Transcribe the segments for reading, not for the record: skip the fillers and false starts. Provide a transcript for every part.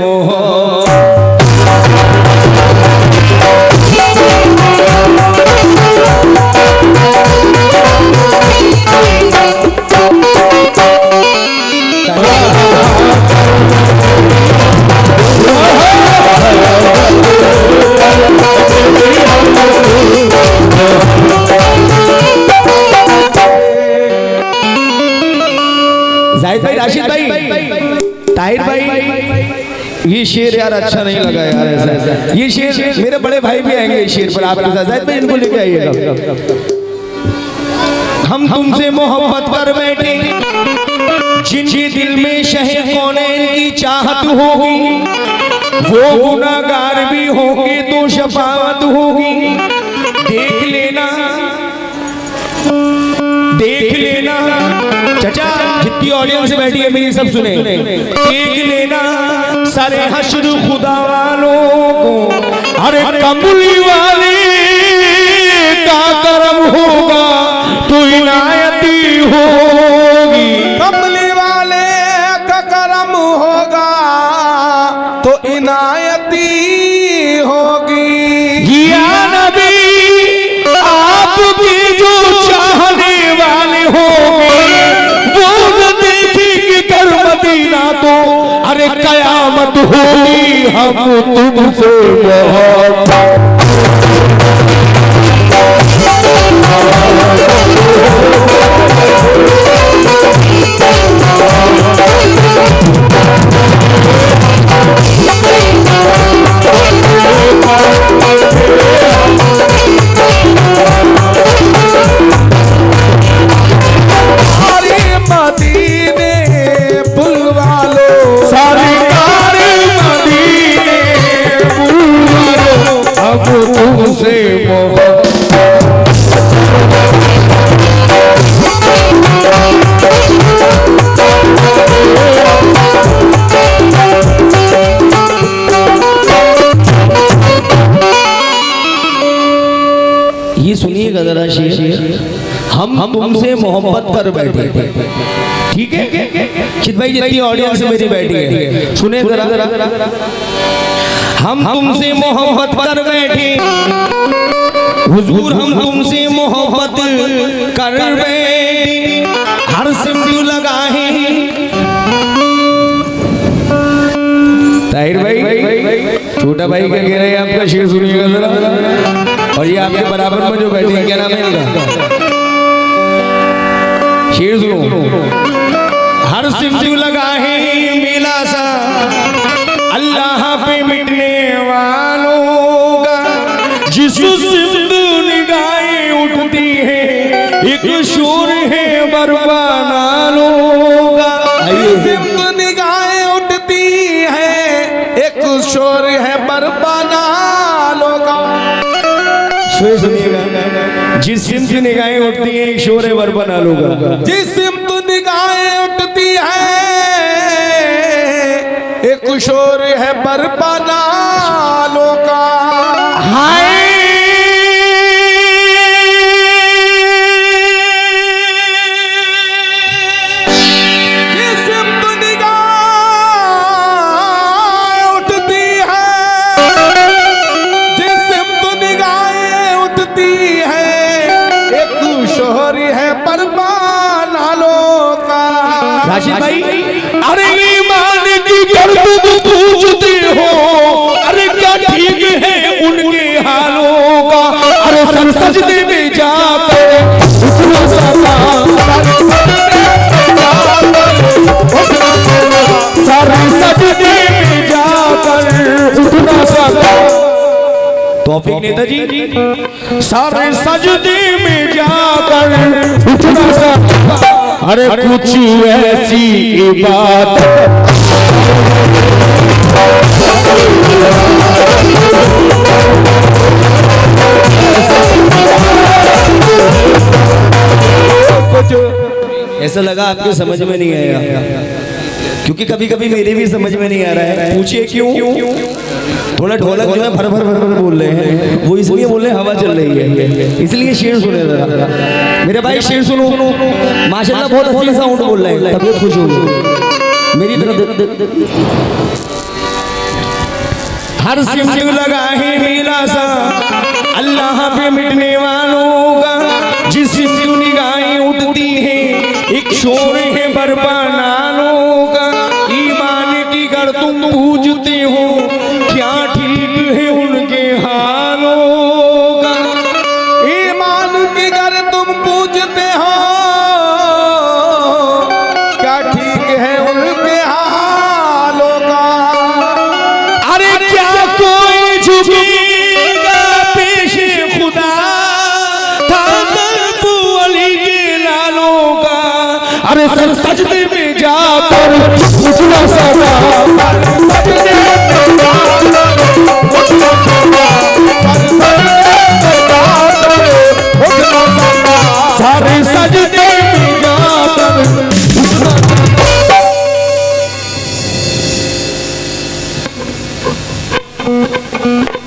राशिद भाई, ताहिर भाई, ये शेर यार अच्छा नहीं लगा यार ऐसा। ये शेर मेरे बड़े भाई भी आएंगे इस शेर पर आपके साथ, शायद इनको लेके आइएगा। हम तुमसे मोहब्बत कर बैठे जिनके दिल में शहे कौनैन की चाहत होगी, वो गुनाहगार भी होंगे तो शफाअत होगी। देख लेना, देख लेना चचा, जितनी ऑडियंस बैठी है मेरी सब सुने। देख लेना सारे हश्र खुदा वालों को, अरे कबूली वाले का करम होगा तो इनायत होगी। कबूली वाले का करम होगा तो इनायत होगी। या नबी आप भी जो चाहने वाले होंगे वो न देखेंगे कर मदीना तो, अरे कयामत होगी हम तुमसे हम तुमसे मोहब्बत कर बैठे, ठीक है चित भाई, जितनी ऑडियंस मेरी बैठी है सुने जरा। हम तुमसे मोहब्बत कर बैठे हुजूर, हम तुमसे मोहब्बत कर बैठे। हर सिमरू लगाए ताहिर भाई, छोटा भाई क्या कह रहे हैं आपका शेर सुनिएगा जरा। और ये आपके बराबर में जो बैठे हैं क्या नाम है इनका, शेर सुनो। हर सिमरू लगाए मेला सा अल्लाह पे मिटने वालों का, जिस सिमरू निगाहें उठती है एक शोर है बरवा नालों का। सिमरू निगाहें उठती है एक शोर है बरवा नालों का। जिस सिमत निगाहें उठती है एक शोर है बरबा नालों का। जिस सिमत निगाहें उठती है एक शोर है बरबा नालों का। हाय भाई, अरे ईमान की गर्द पूछते हो, अरे क्या ठीक है उनके हालों का। अरे सर सजदे में जाते तौफीक नेता जी, सारे सजदे में जाकर उठना सा, अरे कुछ ऐसी बात ऐसा लगा आपको समझ में नहीं आया, क्योंकि कभी कभी मेरे भी समझ में नहीं आ रहा है। पूछिए क्यों? थोड़ा ढोलक जो है भर भर भर भर बोल रहे हैं, वो इसलिए बोल रहे हैं हवा चल रही है, इसलिए शेर सुने जरा मेरे भाई। शेर सुनो, माशाल्लाह बहुत अच्छा साउंड बोल रहे हैं, तबीयत खुश हो मेरी तरफ। हर सिमट लगा है मेरा सा अल्लाह पे मिटने वालों का, जिस सिमट निगाहें उठती है एक शोर है बर्बा नालों का। ईमान की कर तुम पूजते हो क्या ठीक है उनके हालों का। ईमान की कर तुम पूजते हो क्या ठीक है उनके हालों का। अरे क्या कोई झुकेगा पेश खुदा था तू अली के लालों का। अरे सर सजदे में जाकर मुझला सदा सजदे में जाकर मुझला सदा सारे सजदे में जाकर मुझला।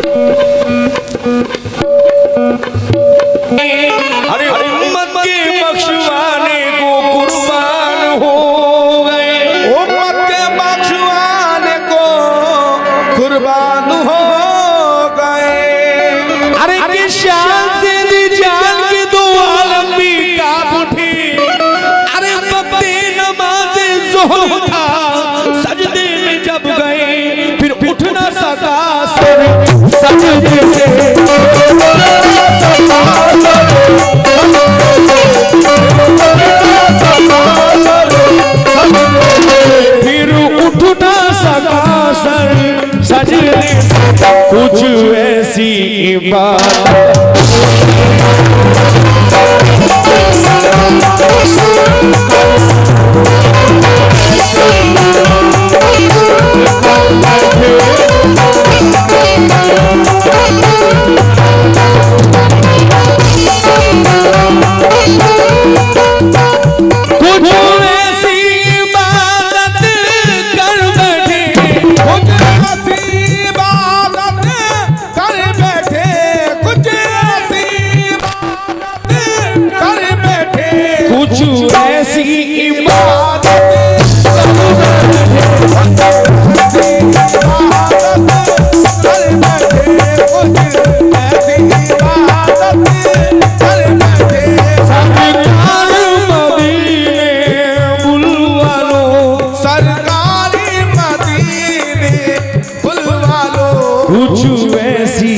अरे उम्मत के बख्शवाने को कुर्बान हो गए, उम्मत के बख्शवाने को कुर्बान हो गए। अरे की शान से जान के दो आलम भी कांप उठे। अरे वक्ते नमाज़े ज़ुहर था सजदे में जब गए फिर उठ ना सका सर सजदे से। फिर उठना सका सर सजदे कुछ ऐसी बात। सरकारी मदीने बुलवा लो कुछ ऐसी